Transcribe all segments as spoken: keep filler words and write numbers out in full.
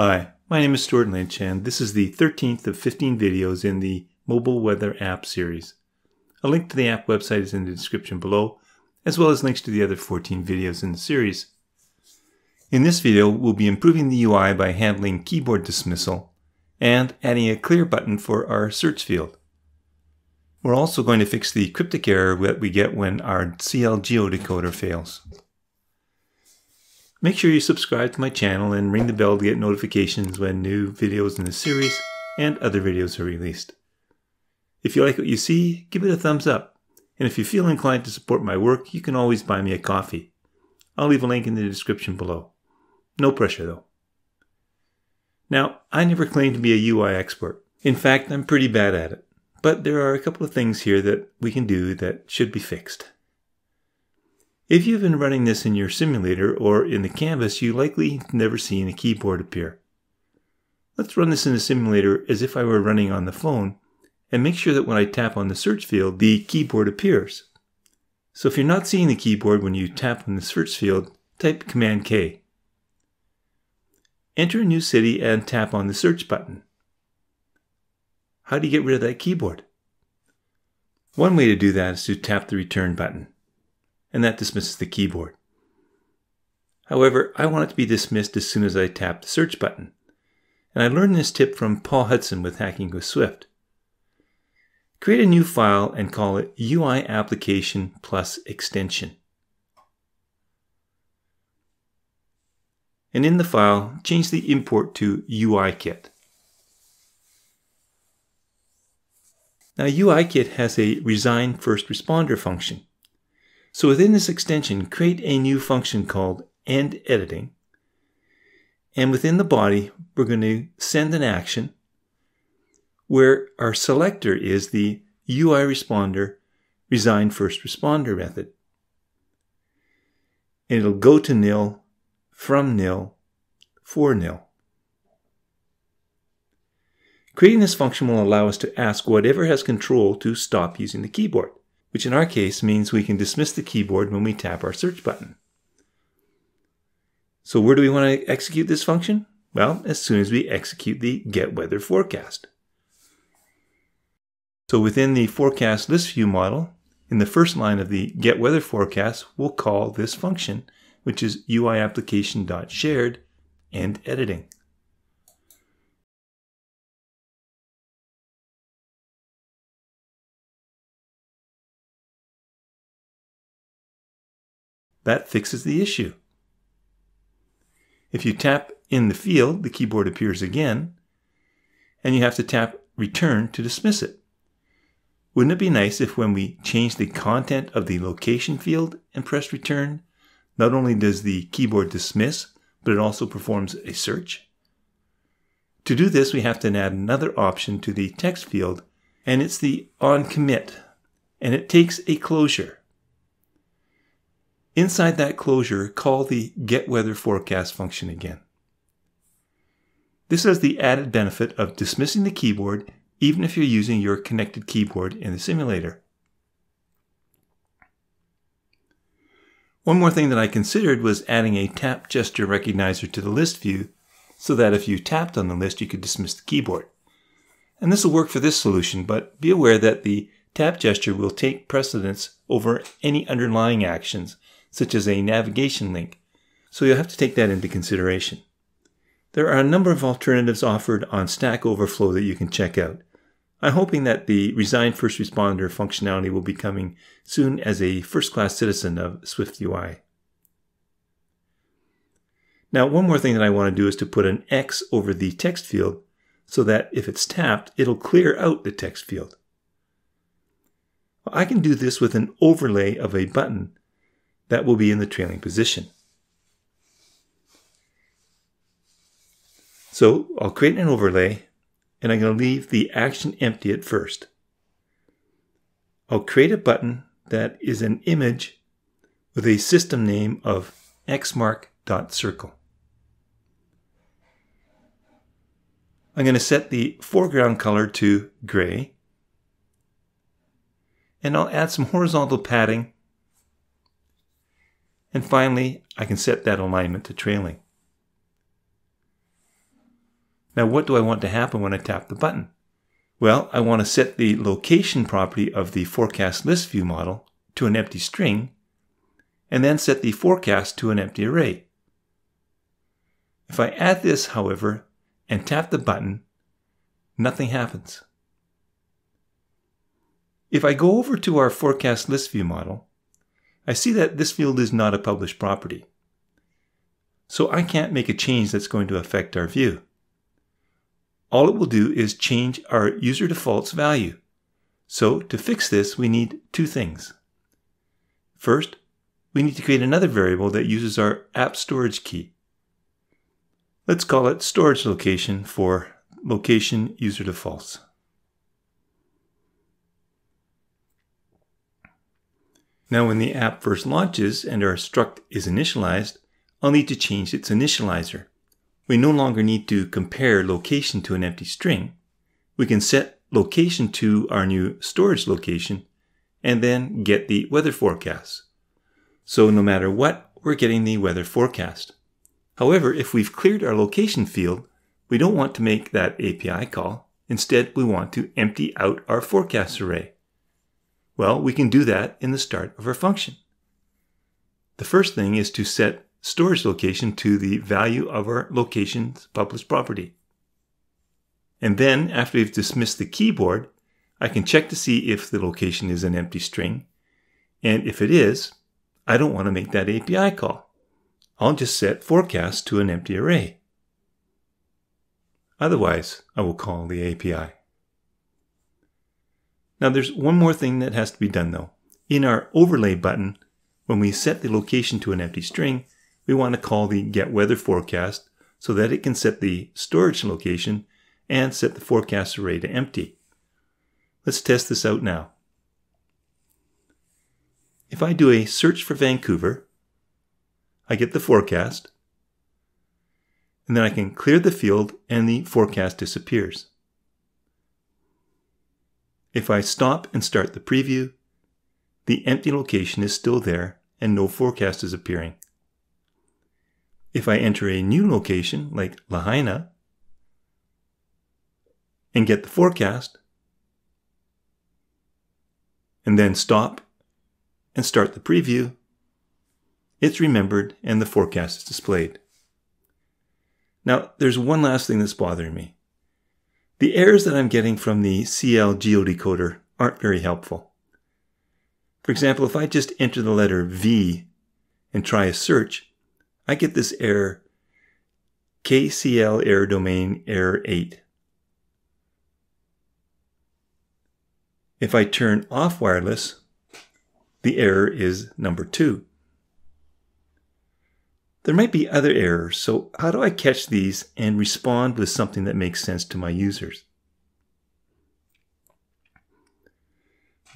Hi, my name is Stuart Lynch, and this is the thirteenth of fifteen videos in the Mobile Weather App series. A link to the app website is in the description below, as well as links to the other fourteen videos in the series. In this video, we'll be improving the U I by handling keyboard dismissal and adding a clear button for our search field. We're also going to fix the cryptic error that we get when our C L Geocoder fails. Make sure you subscribe to my channel and ring the bell to get notifications when new videos in the series and other videos are released. If you like what you see, give it a thumbs up. And if you feel inclined to support my work, you can always buy me a coffee. I'll leave a link in the description below. No pressure though. Now, I never claimed to be a U I expert. In fact, I'm pretty bad at it. But there are a couple of things here that we can do that should be fixed. If you've been running this in your simulator or in the canvas, you likely have never seen a keyboard appear. Let's run this in the simulator as if I were running on the phone and make sure that when I tap on the search field, the keyboard appears. So if you're not seeing the keyboard when you tap on the search field, type Command K. Enter a new city and tap on the search button. How do you get rid of that keyboard? One way to do that is to tap the return button. And that dismisses the keyboard. However, I want it to be dismissed as soon as I tap the search button. And I learned this tip from Paul Hudson with Hacking with Swift. Create a new file and call it U I application plus extension. And in the file, change the import to U I Kit. Now U I Kit has a resign first responder function. So within this extension, create a new function called end editing. And within the body, we're going to send an action where our selector is the U I Responder resign first responder method. And it'll go to nil, from nil, for nil. Creating this function will allow us to ask whatever has control to stop using the keyboard, which in our case means we can dismiss the keyboard when we tap our search button. So where do we want to execute this function? Well, as soon as we execute the get weather forecast. So within the forecast list view model, in the first line of the get weather forecast, we'll call this function, which is U I application dot shared and editing. That fixes the issue. If you tap in the field, the keyboard appears again, and you have to tap return to dismiss it. Wouldn't it be nice if when we change the content of the location field and press return, not only does the keyboard dismiss, but it also performs a search? To do this, we have to add another option to the text field, and it's the on commit, and it takes a closure. Inside that closure, call the getWeatherForecast function again. This has the added benefit of dismissing the keyboard even if you're using your connected keyboard in the simulator. One more thing that I considered was adding a tap gesture recognizer to the list view so that if you tapped on the list, you could dismiss the keyboard. And this will work for this solution, but be aware that the tap gesture will take precedence over any underlying actions, such as a navigation link, so you'll have to take that into consideration. There are a number of alternatives offered on Stack Overflow that you can check out. I'm hoping that the resign first responder functionality will be coming soon as a first-class citizen of SwiftUI. Now, one more thing that I want to do is to put an X over the text field so that if it's tapped, it'll clear out the text field. I can do this with an overlay of a button that will be in the trailing position. So I'll create an overlay, and I'm going to leave the action empty at first. I'll create a button that is an image with a system name of xmark dot circle. I'm going to set the foreground color to gray, and I'll add some horizontal padding. And finally, I can set that alignment to trailing. Now, what do I want to happen when I tap the button? Well, I want to set the location property of the forecast list view model to an empty string, and then set the forecast to an empty array. If I add this, however, and tap the button, nothing happens. If I go over to our forecast list view model, I see that this field is not a published property. So I can't make a change that's going to affect our view. All it will do is change our user defaults value. So to fix this, we need two things. First, we need to create another variable that uses our app storage key. Let's call it storage location for location user defaults. Now when the app first launches and our struct is initialized, I'll need to change its initializer. We no longer need to compare location to an empty string. We can set location to our new storage location and then get the weather forecast. So no matter what, we're getting the weather forecast. However, if we've cleared our location field, we don't want to make that A P I call. Instead, we want to empty out our forecast array. Well, we can do that in the start of our function. The first thing is to set storage location to the value of our location's published property. And then after we've dismissed the keyboard, I can check to see if the location is an empty string. And if it is, I don't want to make that A P I call. I'll just set forecast to an empty array. Otherwise, I will call the A P I. Now there's one more thing that has to be done though. In our overlay button, when we set the location to an empty string, we want to call the getWeatherForecast so that it can set the storage location and set the forecast array to empty. Let's test this out now. If I do a search for Vancouver, I get the forecast, and then I can clear the field and the forecast disappears. If I stop and start the preview, the empty location is still there and no forecast is appearing. If I enter a new location, like Lahaina, and get the forecast, and then stop and start the preview, it's remembered and the forecast is displayed. Now, there's one last thing that's bothering me. The errors that I'm getting from the C L geocoder aren't very helpful. For example, if I just enter the letter V and try a search, I get this error, C L error domain error eight. If I turn off wireless, the error is number two. There might be other errors, so how do I catch these and respond with something that makes sense to my users?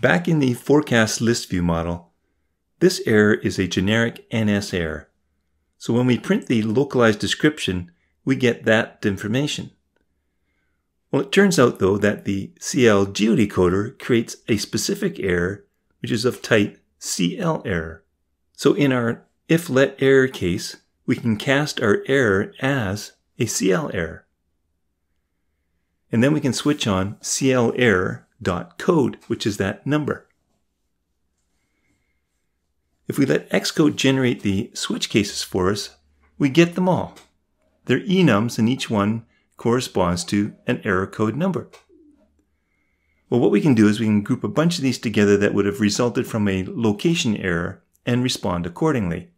Back in the forecast list view model, this error is a generic N S error. So when we print the localized description, we get that information. Well, it turns out though that the C L geodecoder creates a specific error, which is of type C L error. So in our if let error case, we can cast our error as a C L error. And then we can switch on C L error dot code, which is that number. If we let Xcode generate the switch cases for us, we get them all. They're enums and each one corresponds to an error code number. Well, what we can do is we can group a bunch of these together that would have resulted from a location error and respond accordingly.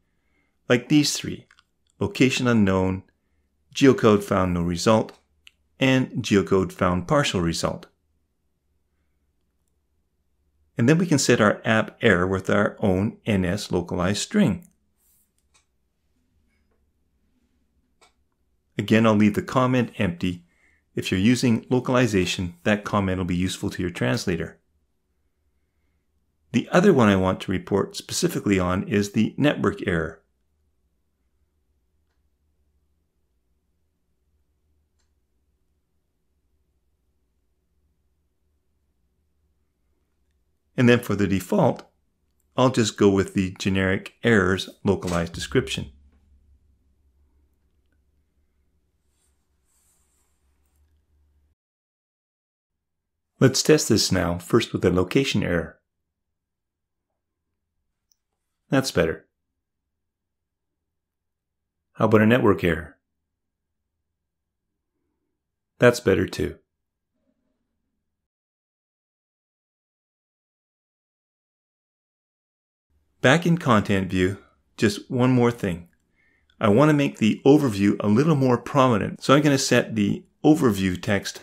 Like these three, location unknown, geocode found no result, and geocode found partial result. And then we can set our app error with our own N S localized string. Again, I'll leave the comment empty. If you're using localization, that comment will be useful to your translator. The other one I want to report specifically on is the network error. And then for the default, I'll just go with the generic errors localized description. Let's test this now, first with a location error. That's better. How about a network error? That's better too. Back in Content View, just one more thing. I want to make the overview a little more prominent, so I'm going to set the overview text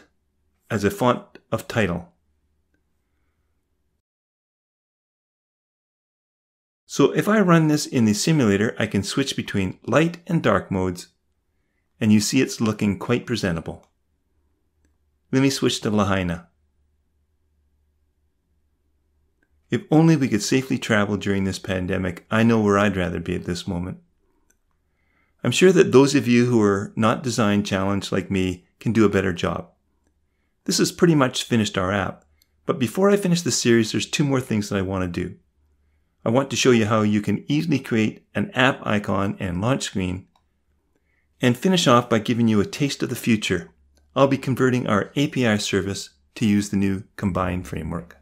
as a font of title. So if I run this in the simulator, I can switch between light and dark modes, and you see it's looking quite presentable. Let me switch to Lahaina. If only we could safely travel during this pandemic, I know where I'd rather be at this moment. I'm sure that those of you who are not design challenged like me can do a better job. This has pretty much finished our app, but before I finish this series, there's two more things that I want to do. I want to show you how you can easily create an app icon and launch screen, and finish off by giving you a taste of the future. I'll be converting our A P I service to use the new Combine framework.